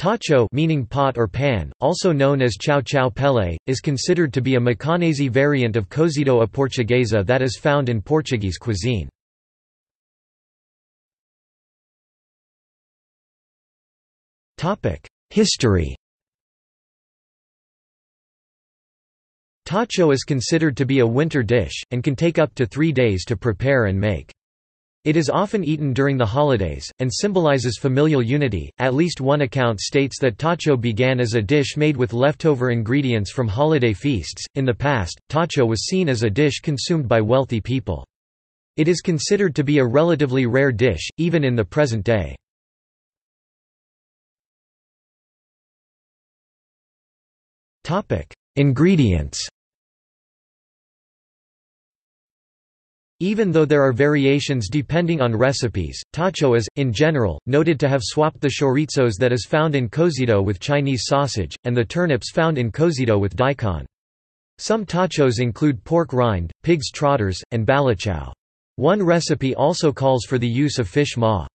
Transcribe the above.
Tacho, meaning pot or pan, also known as Chau-Chau Pele, is considered to be a Macanese variant of Cozido à portuguesa that is found in Portuguese cuisine. History. Tacho is considered to be a winter dish, and can take up to 3 days to prepare and make. It is often eaten during the holidays, and symbolizes familial unity. At least one account states that tacho began as a dish made with leftover ingredients from holiday feasts. In the past, tacho was seen as a dish consumed by wealthy people. It is considered to be a relatively rare dish, even in the present day. Ingredients. Even though there are variations depending on recipes, tacho is, in general, noted to have swapped the chorizos that is found in Cozido with Chinese sausage, and the turnips found in Cozido with daikon. Some tachos include pork rind, pig's trotters, and balachao. One recipe also calls for the use of fish maw.